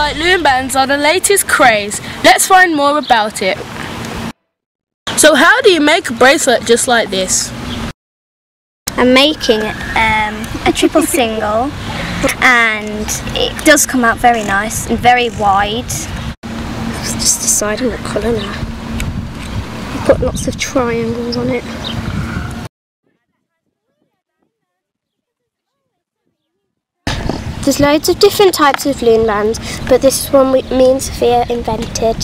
like Loom Bands are the latest craze. Let's find more about it. So how do you make a bracelet just like this? I'm making a triple single and it does come out very nice and very wide. It's just deciding what colour now. Put lots of triangles on it. There's loads of different types of Loom Bands, but this is one me and Sophia invented.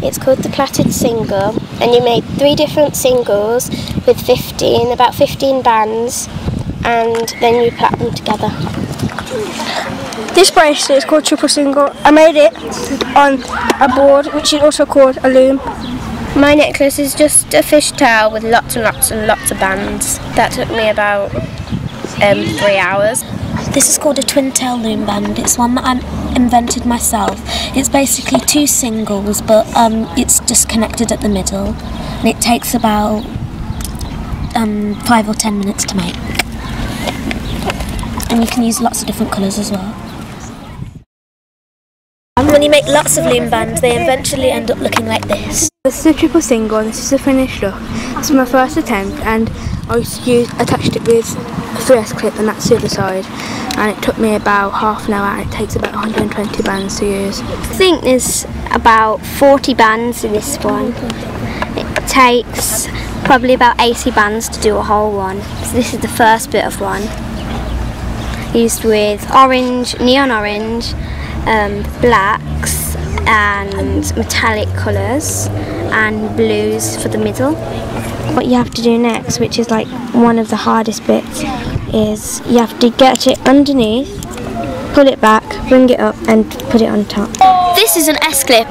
It's called the Plaited Single, and you make 3 different singles with about 15 bands, and then you plait them together. This bracelet is called Triple Single. I made it on a board, which is also called a loom. My necklace is just a fish towel with lots and lots and lots of bands. That took me about 3 hours. This is called a twin tail loom band. It's one that I invented myself. It's basically 2 singles, but it's just connected at the middle, and it takes about 5 or 10 minutes to make. And you can use lots of different colours as well. When you make lots of loom bands, they eventually end up looking like this. This is a triple single, and this is the finished look. It's my first attempt, and I attached it with a 3S clip, and that's the other side, and it took me about half an hour, and it takes about 120 bands to use. I think there's about 40 bands in this one. It takes probably about 80 bands to do a whole one. So this is the first bit of one, used with orange, neon orange, blacks and metallic colours, and blues for the middle. What you have to do next, which is like one of the hardest bits, is you have to get it underneath, pull it back, bring it up and put it on top. This is an S-clip.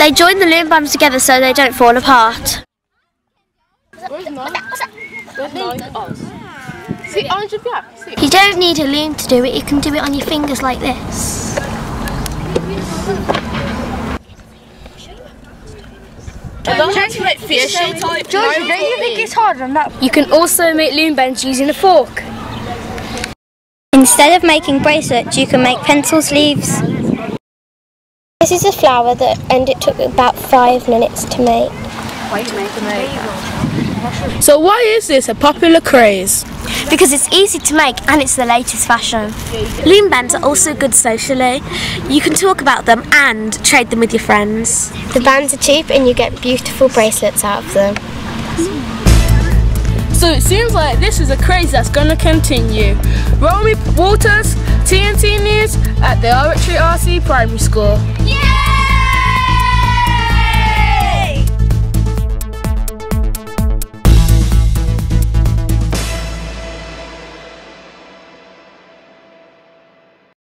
They join the loom bands together so they don't fall apart. You don't need a loom to do it, you can do it on your fingers like this. You can also make loom bands using a fork. Instead of making bracelets, you can make pencil sleeves. This is a flower and it took about 5 minutes to make. So why is this a popular craze? Because it's easy to make and it's the latest fashion. Loom bands are also good socially. You can talk about them and trade them with your friends. The bands are cheap and you get beautiful bracelets out of them. So it seems like this is a craze that's going to continue. Romy Walters, TNT News at the Oratory RC Primary School. Yeah!